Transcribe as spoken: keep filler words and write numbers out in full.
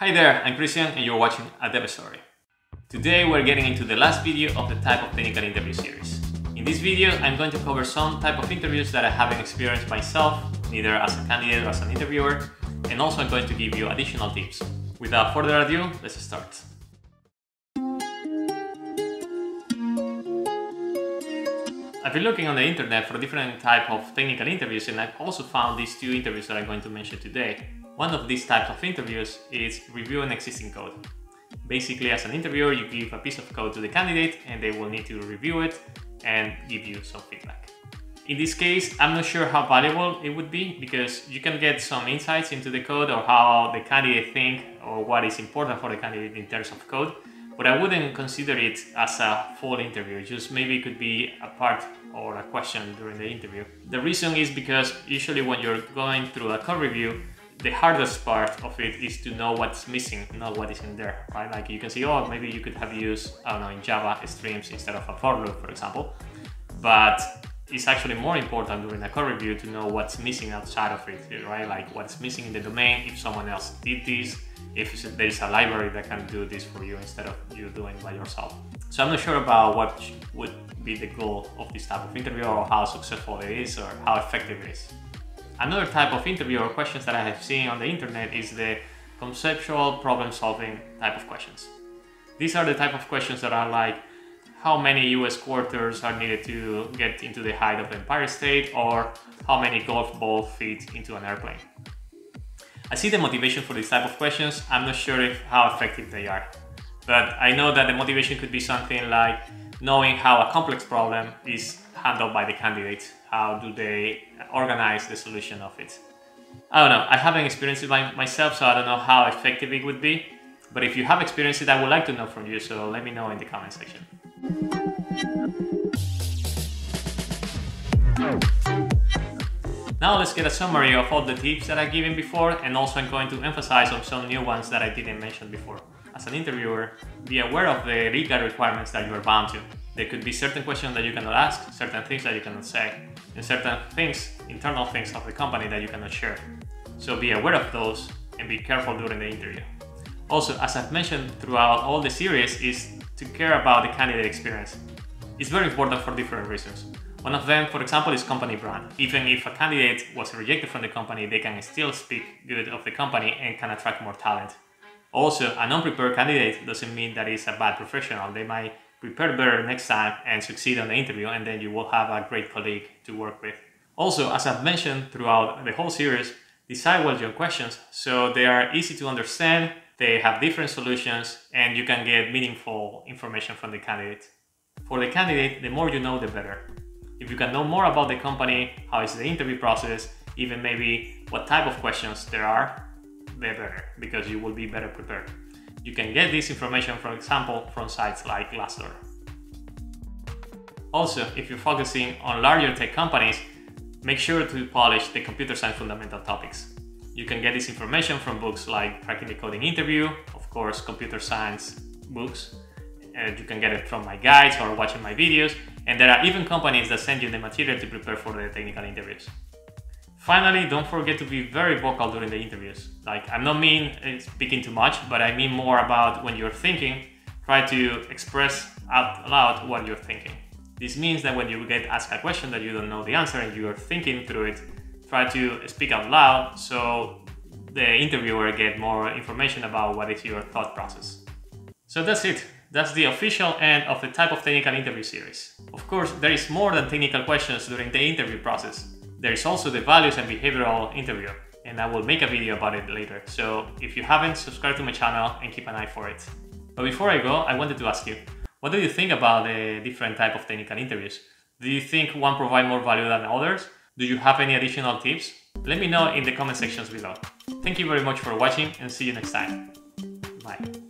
Hi there, I'm Christian and you're watching A Dev' Story. Today we're getting into the last video of the Type of Technical Interview series. In this video I'm going to cover some type of interviews that I haven't experienced myself, neither as a candidate or as an interviewer, and also I'm going to give you additional tips. Without further ado, let's start. I've been looking on the internet for different types of technical interviews and I've also found these two interviews that I'm going to mention today. One of these types of interviews is reviewing existing code. Basically, as an interviewer, you give a piece of code to the candidate and they will need to review it and give you some feedback. In this case, I'm not sure how valuable it would be because you can get some insights into the code or how the candidate think or what is important for the candidate in terms of code, but I wouldn't consider it as a full interview. Just maybe it could be a part or a question during the interview. The reason is because usually when you're going through a code review, the hardest part of it is to know what's missing, not what is in there, right? Like you can see, oh, maybe you could have used, I don't know, in Java streams instead of a for loop, for example. But it's actually more important during a code review to know what's missing outside of it, right? Like what's missing in the domain, if someone else did this, if there's a library that can do this for you instead of you doing it by yourself. So I'm not sure about what would be the goal of this type of interview or how successful it is or how effective it is. Another type of interview or questions that I have seen on the internet is the conceptual problem-solving type of questions. These are the type of questions that are like how many U S quarters are needed to get into the height of Empire State or how many golf ball fit into an airplane. I see the motivation for this type of questions. I'm not sure if how effective they are, but I know that the motivation could be something like knowing how a complex problem is handled by the candidate. How do they organize the solution of it? I don't know, I haven't experienced it by myself, so I don't know how effective it would be. But if you have experienced it, I would like to know from you, so let me know in the comment section. Now let's get a summary of all the tips that I've given before, and also I'm going to emphasize on some new ones that I didn't mention before. As an interviewer, be aware of the legal requirements that you are bound to. There could be certain questions that you cannot ask, certain things that you cannot say, and certain things, internal things of the company that you cannot share. So be aware of those and be careful during the interview. Also, as I've mentioned throughout all the series, is to care about the candidate experience. It's very important for different reasons. One of them, for example, is company brand. Even if a candidate was rejected from the company, they can still speak good of the company and can attract more talent. Also, an unprepared candidate doesn't mean that it's a bad professional. They might prepare better next time and succeed on the interview, and then you will have a great colleague to work with. Also, as I've mentioned throughout the whole series, decide well your questions so they are easy to understand, they have different solutions, and you can get meaningful information from the candidate. For the candidate, the more you know, the better. If you can know more about the company, how is the interview process, even maybe what type of questions there are, the better, because you will be better prepared. You can get this information, for example, from sites like Glassdoor. Also, if you're focusing on larger tech companies, make sure to polish the computer science fundamental topics. You can get this information from books like Cracking the Coding Interview, of course, computer science books. And you can get it from my guides or watching my videos. And there are even companies that send you the material to prepare for the technical interviews. Finally, don't forget to be very vocal during the interviews. Like, I'm not mean speaking too much, but I mean more about when you're thinking, try to express out loud what you're thinking. This means that when you get asked a question that you don't know the answer and you're thinking through it, try to speak out loud so the interviewer gets more information about what is your thought process. So that's it. That's the official end of the Type of Technical Interview series. Of course, there is more than technical questions during the interview process. There is also the values and behavioral interview, and I will make a video about it later. So if you haven't, subscribe to my channel and keep an eye for it. But before I go, I wanted to ask you, what do you think about the different type of technical interviews? Do you think one provides more value than others? Do you have any additional tips? Let me know in the comment sections below. Thank you very much for watching and see you next time. Bye.